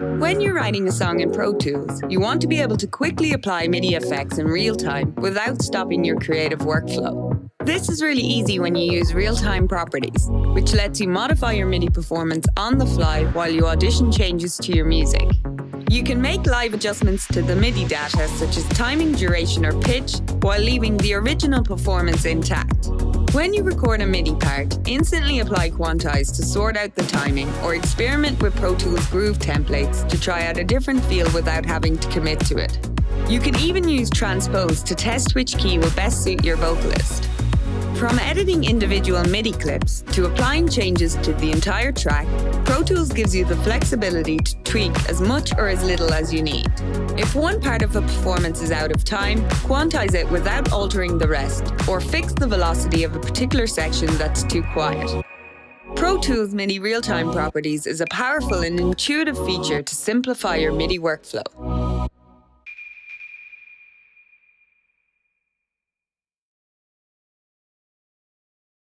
When you're writing a song in Pro Tools, you want to be able to quickly apply MIDI effects in real time without stopping your creative workflow. This is really easy when you use real-time properties, which lets you modify your MIDI performance on the fly while you audition changes to your music. You can make live adjustments to the MIDI data, such as timing, duration, or pitch, while leaving the original performance intact. When you record a MIDI part, instantly apply Quantize to sort out the timing, or experiment with Pro Tools groove templates to try out a different feel without having to commit to it. You can even use Transpose to test which key will best suit your vocalist. From editing individual MIDI clips to applying changes to the entire track, Pro Tools gives you the flexibility to tweak as much or as little as you need. If one part of a performance is out of time, quantize it without altering the rest, or fix the velocity of a particular section that's too quiet. Pro Tools MIDI Real-Time Properties is a powerful and intuitive feature to simplify your MIDI workflow.